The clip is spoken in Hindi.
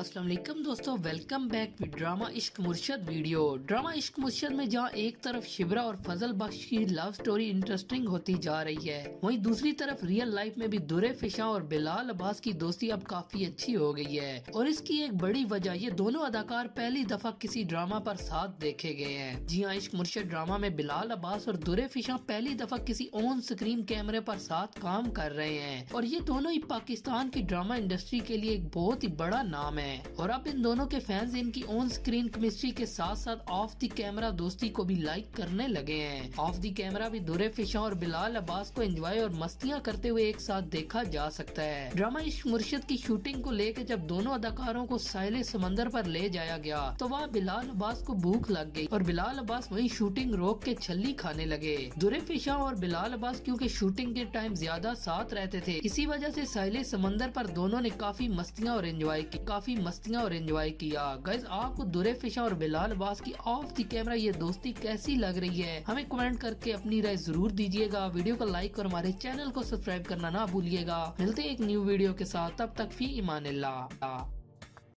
अस्सलाम वालेकुम दोस्तों, वेलकम बैक टू ड्रामा इश्क मुर्शिद वीडियो। ड्रामा इश्क मुर्शिद में जहाँ एक तरफ शिबरा और फजल बख्श की लव स्टोरी इंटरेस्टिंग होती जा रही है, वहीं दूसरी तरफ रियल लाइफ में भी दुर-ए-फिशां और बिलाल अब्बास की दोस्ती अब काफी अच्छी हो गई है। और इसकी एक बड़ी वजह ये दोनों अदाकार पहली दफा किसी ड्रामा पर साथ देखे गए हैं। जी हाँ, इश्क मुर्शिद ड्रामा में बिलाल अब्बास और दुर-ए-फिशां पहली दफा किसी ऑन स्क्रीन कैमरे पर साथ काम कर रहे हैं और ये दोनों ही पाकिस्तान की ड्रामा इंडस्ट्री के लिए एक बहुत ही बड़ा नाम है। और अब इन दोनों के फैंस इनकी ऑन स्क्रीन केमिस्ट्री के साथ साथ ऑफ द कैमरा दोस्ती को भी लाइक करने लगे हैं। ऑफ द कैमरा भी दुर-ए-फिशां और बिलाल अब्बास को एंजॉय और मस्तियां करते हुए एक साथ देखा जा सकता है। ड्रामा इश्क मुर्शिद की शूटिंग को लेकर जब दोनों अदाकारों को साहिल-ए-समंदर पर ले जाया गया तो वहाँ बिलाल अब्बास को भूख लग गई और बिलाल अब्बास वहीं शूटिंग रोक के छल्ली खाने लगे। दुर-ए-फिशां और बिलाल अब्बास क्योंकि शूटिंग के टाइम ज्यादा साथ रहते थे, इसी वजह से साहिल-ए-समंदर पर दोनों ने काफी मस्तियां और एंजॉय किया। गाइस, आपको दुर-ए-फिशां और बिलाल अब्बास की ऑफ द कैमरा ये दोस्ती कैसी लग रही है, हमें कमेंट करके अपनी राय जरूर दीजिएगा। वीडियो को लाइक और हमारे चैनल को सब्सक्राइब करना ना भूलिएगा। मिलते हैं एक न्यू वीडियो के साथ, तब तक फी ईमान अल्लाह।